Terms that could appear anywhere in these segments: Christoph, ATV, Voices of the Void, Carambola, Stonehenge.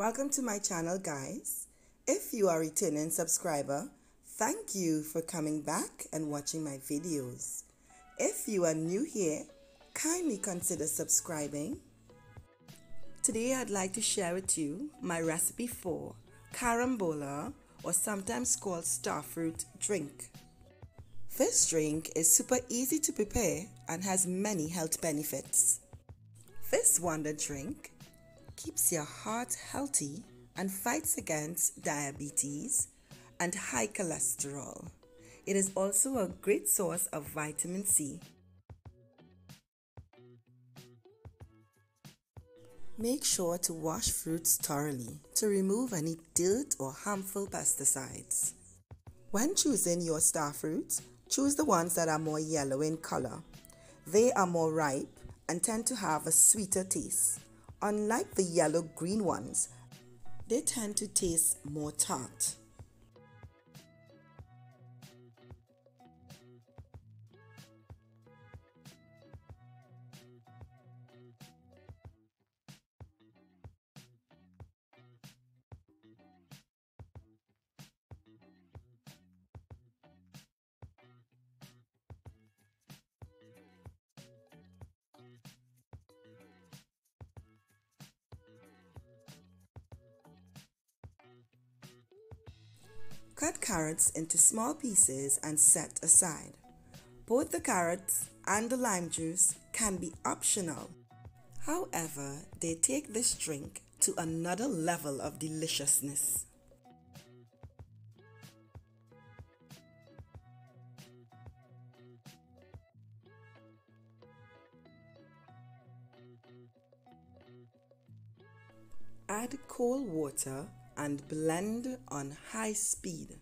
Welcome to my channel, guys. If you are a returning subscriber, thank you for coming back and watching my videos. If you are new here, kindly consider subscribing. Today I'd like to share with you my recipe for Carambola, or sometimes called starfruit drink. This drink is super easy to prepare and has many health benefits. This wonder drink keeps your heart healthy and fights against diabetes and high cholesterol. It is also a great source of vitamin C. Make sure to wash fruits thoroughly to remove any dirt or harmful pesticides. When choosing your starfruits, choose the ones that are more yellow in color. They are more ripe and tend to have a sweeter taste. Unlike the yellow-green ones, they tend to taste more tart. Cut carrots into small pieces and set aside. Both the carrots and the lime juice can be optional. However, they take this drink to another level of deliciousness. Add cold water and blend on high speed.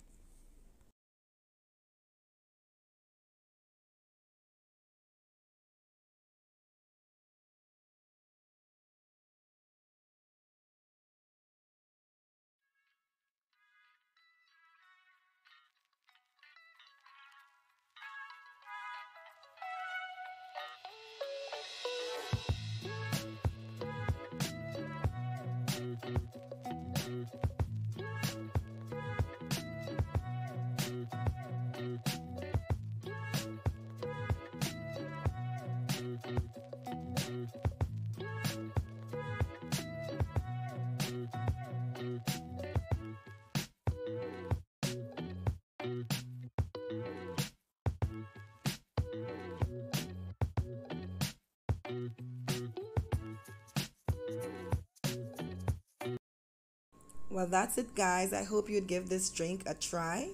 Well, that's it, guys. I hope you'd give this drink a try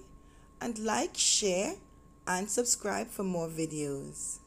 and like, share, and subscribe for more videos.